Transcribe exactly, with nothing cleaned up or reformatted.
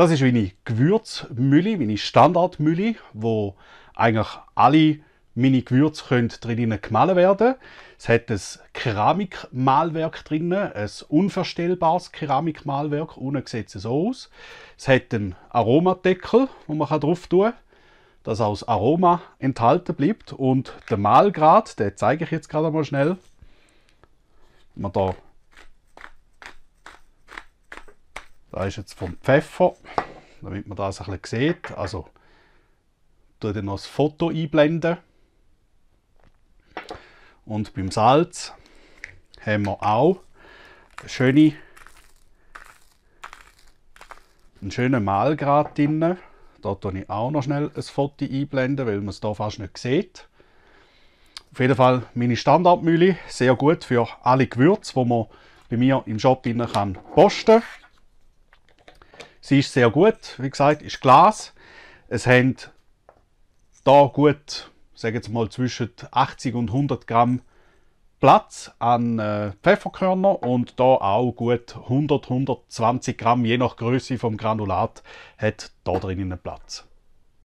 Das ist meine Gewürzmühle, meine Standardmühle, wo eigentlich alle meine Gewürze können drin gemahlen werden. Es hat ein Keramikmahlwerk drin, ein unverstellbares Keramikmahlwerk. Unten sieht es so aus. Es hat einen Aromadeckel, den man drauf tun kann, dass auch das Aroma enthalten bleibt. Und den Mahlgrad, den zeige ich jetzt gerade mal schnell. Man da, da ist jetzt vom Pfeffer, damit man das ein bisschen sieht. Also, ich tue dann noch das Foto einblenden. Und beim Salz haben wir auch eine schöne, einen schönen Mahlgrad drin. Da tue ich auch noch schnell ein Foto einblenden, weil man es hier fast nicht sieht. Auf jeden Fall meine Standardmühle, sehr gut für alle Gewürze, die man bei mir im Shop kann posten kann. Sie ist sehr gut, wie gesagt, ist Glas. Es haben da gut, sage jetzt mal, zwischen achtzig und hundert Gramm Platz an äh, Pfefferkörner und da auch gut hundert, hundertzwanzig Gramm, je nach Größe vom Granulat, hat da drinnen Platz.